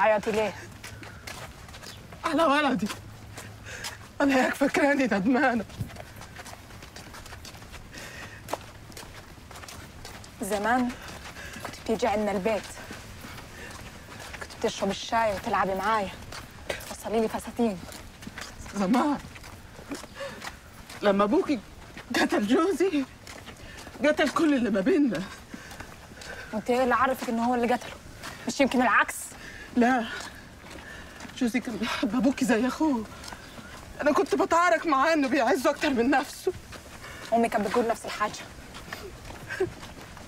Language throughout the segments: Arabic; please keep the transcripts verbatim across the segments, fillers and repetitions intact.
بتعيطي ليه؟ أنا ولدي، أنا ياك فاكراني ندمانة. زمان كنت بتيجي عندنا البيت، كنت بتشرب الشاي وتلعبي معايا، توصلي لي فساتين. زمان لما أبوكي قتل جوزي قتل كل اللي ما بينا. وأنت إيه اللي عرفك إنه هو اللي قتله؟ مش يمكن العكس؟ لا، جوزي كان بيحب أبوكي زي أخوه. أنا كنت بتعارك معاه إنه بيعزه أكتر من نفسه. أمي كانت بتقول نفس الحاجة.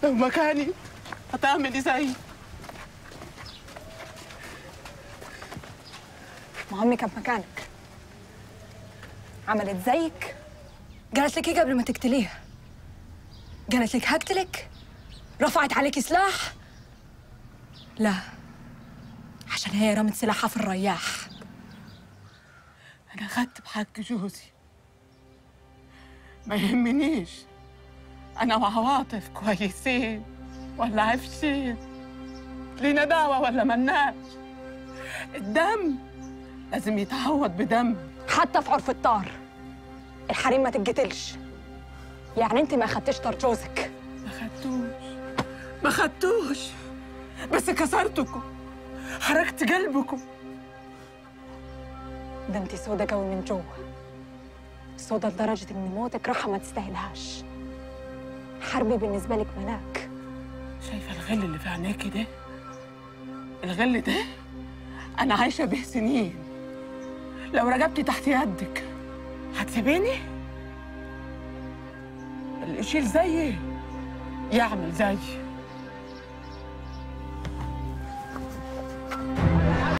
لو مكاني هتعملي زيي. ما أمي كانت مكانك، عملت زيك. قالت لك إيه قبل ما تقتليها؟ قالت لك هقتلك؟ رفعت عليك سلاح؟ لا، عشان هي رمت سلاحها في الرياح. أنا خدت بحق جوزي، ما يهمنيش أنا وعواطف كويسين ولا عفشين، لينا دعوة ولا ملناش. الدم لازم يتعوض بدم، حتى في عرف الطار الحريم ما تتقتلش. يعني أنت ما أخدتيش طار جوزك؟ ما خدتوش، ما خدتوش، بس كسرتكم، حركت قلبكم. ده انت سودة قوي من جوه، سودة لدرجة ان موتك راحة ما تستاهلهاش. حربي بالنسبة لك ملاك. شايفة الغل اللي في عينيكي ده؟ الغل ده أنا عايشة به سنين. لو رجبتي تحت يدك هتسيبيني؟ اللي يشيل زيي يعمل زيي.